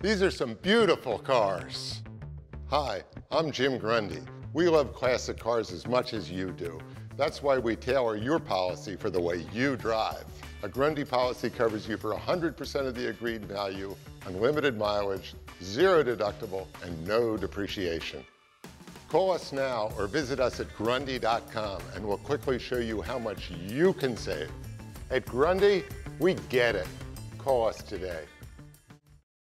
These are some beautiful cars. Hi, I'm Jim Grundy. We love classic cars as much as you do. That's why we tailor your policy for the way you drive. A Grundy policy covers you for 100% of the agreed value, unlimited mileage, zero deductible, and no depreciation. Call us now or visit us at grundy.com and we'll quickly show you how much you can save. At Grundy, we get it. Call us today.